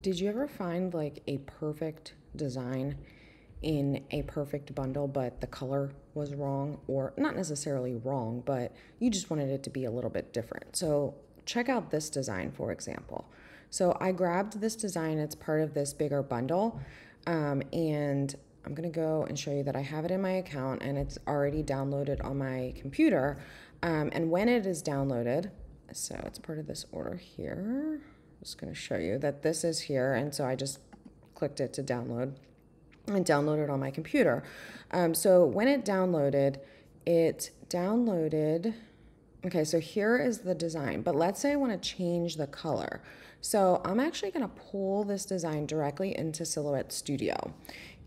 Did you ever find like a perfect design in a perfect bundle, but the color was wrong, or not necessarily wrong, but you just wanted it to be a little bit different? So check out this design, for example. So I grabbed this design. It's part of this bigger bundle. And I'm going to go and show you that I have it in my account and it's already downloaded on my computer. And when it is downloaded, so it's part of this order here. Just going to show you that this is here, and so I just clicked it to download and downloaded on my computer. So when it downloaded, okay, so here is the design, but let's say I want to change the color. So I'm actually going to pull this design directly into Silhouette Studio,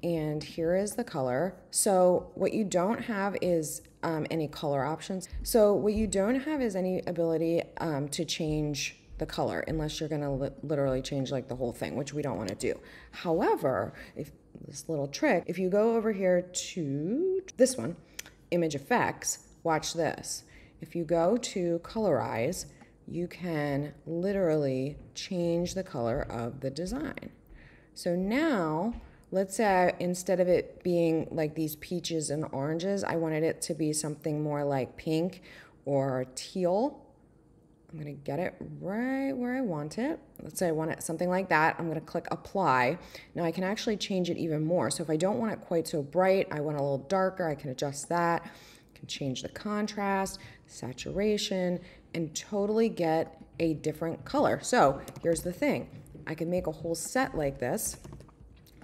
and here is the color. So what you don't have is any color options. So what you don't have is any ability to change the color, unless you're going to literally change like the whole thing, which we don't want to do. However, if this little trick, if you go over here to this one, image effects, watch this. If you go to colorize, you can literally change the color of the design. So now let's say instead of it being like these peaches and oranges, I wanted it to be something more like pink or teal. I'm going to get it right where I want it. Let's say I want it something like that. I'm going to click apply. Now I can actually change it even more. So if I don't want it quite so bright, I want it a little darker, I can adjust that. I can change the contrast, saturation, and totally get a different color. So here's the thing. I can make a whole set like this.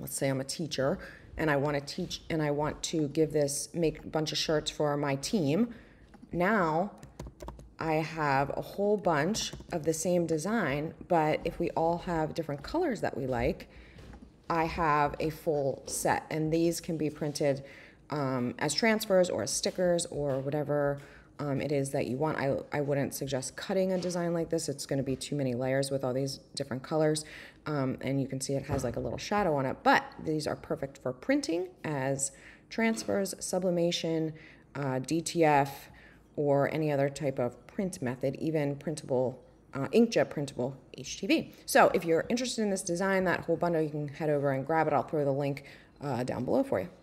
Let's say I'm a teacher and I want to teach and I want to give this, make a bunch of shirts for my team. Now I have a whole bunch of the same design, but if we all have different colors that we like, I have a full set, and these can be printed as transfers or as stickers or whatever it is that you want. I wouldn't suggest cutting a design like this. It's going to be too many layers with all these different colors, and you can see it has like a little shadow on it, but these are perfect for printing as transfers, sublimation, DTF, or any other type of print method, even printable, inkjet printable HTV. So if you're interested in this design, that whole bundle, you can head over and grab it. I'll throw the link down below for you.